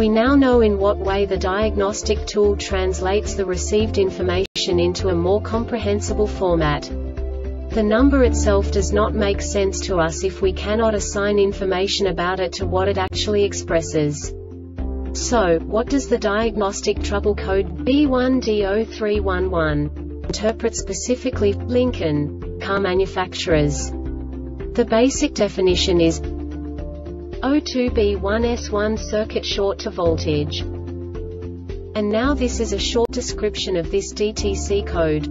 We now know in what way the diagnostic tool translates the received information into a more comprehensible format. The number itself does not make sense to us if we cannot assign information about it to what it actually expresses. So, what does the diagnostic trouble code B1D03-11 interpret specifically for Lincoln car manufacturers? The basic definition is O2B1S1 circuit short to voltage. And now this is a short description of this DTC code.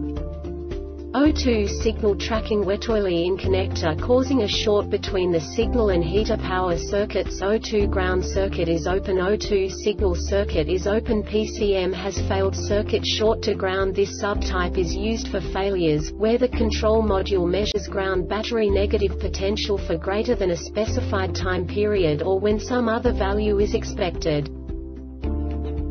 O2 signal tracking wettily in connector causing a short between the signal and heater power circuits. O2 ground circuit is open. O2 signal circuit is open. PCM has failed circuit short to ground. This subtype is used for failures where the control module measures ground battery negative potential for greater than a specified time period or when some other value is expected.